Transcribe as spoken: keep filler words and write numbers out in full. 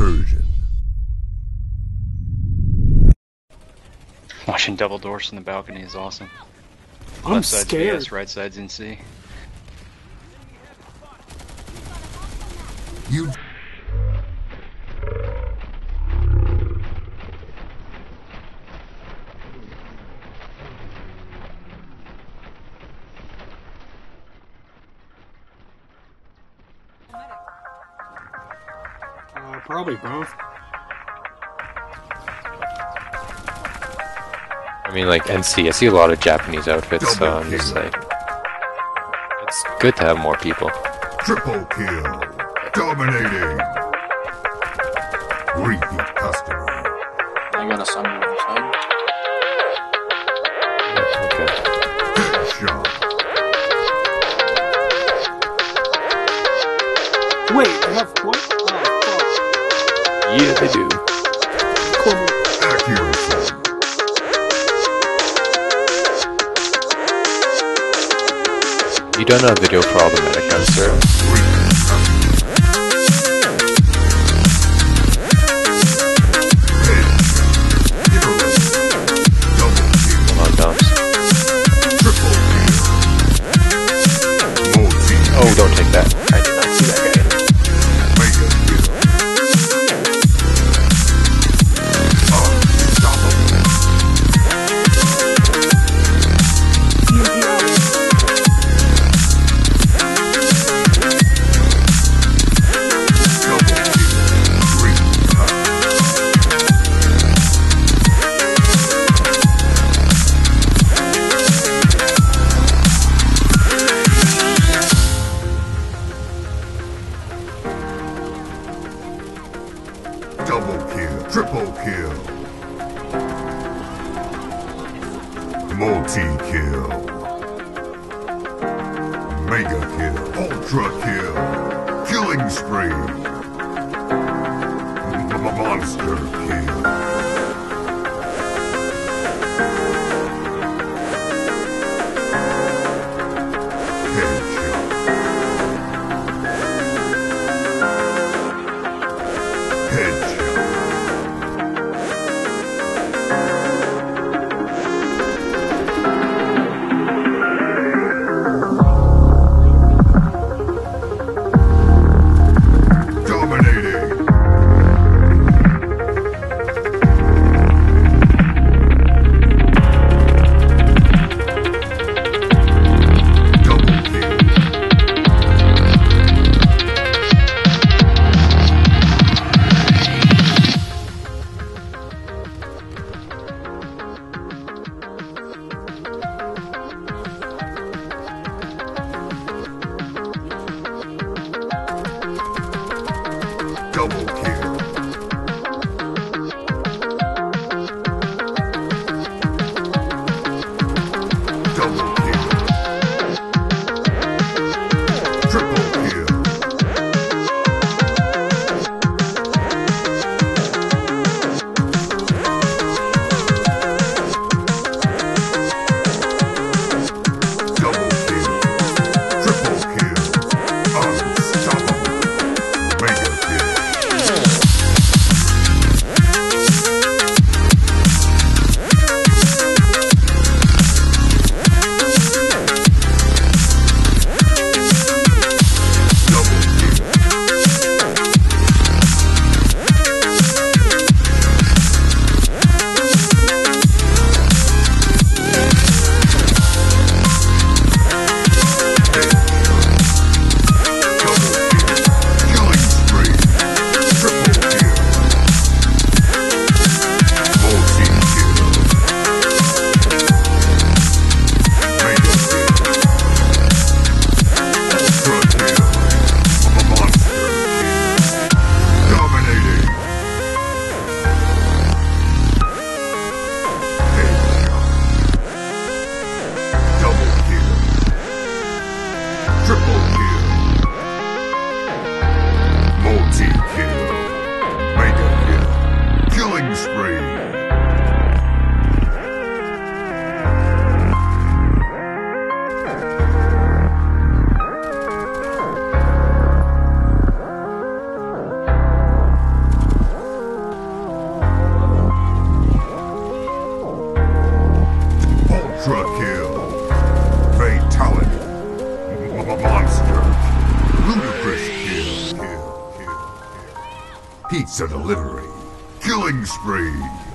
Recursion. Watching double doors from the balcony is awesome. I'm Left side's scared. B S, right side's in C. You. Uh, probably both. I mean, like, N C, I see a lot of Japanese outfits, so I'm just like, it's good to have more people. Triple kill. Dominating. Repeat customer. I got a summon on the side. Okay. Headshot. Wait, they have what? Oh, yeah, they do. Cool. Accuracy. You don't have video problematic answer. Come on, dumps. Oh, don't take that. I did not see that guy. Double kill, triple kill, multi-kill, mega kill, ultra kill, killing spree, monster kill. Ultra kill. Fatality. Monster. Ludicrous kill. Pizza delivery. Killing spree.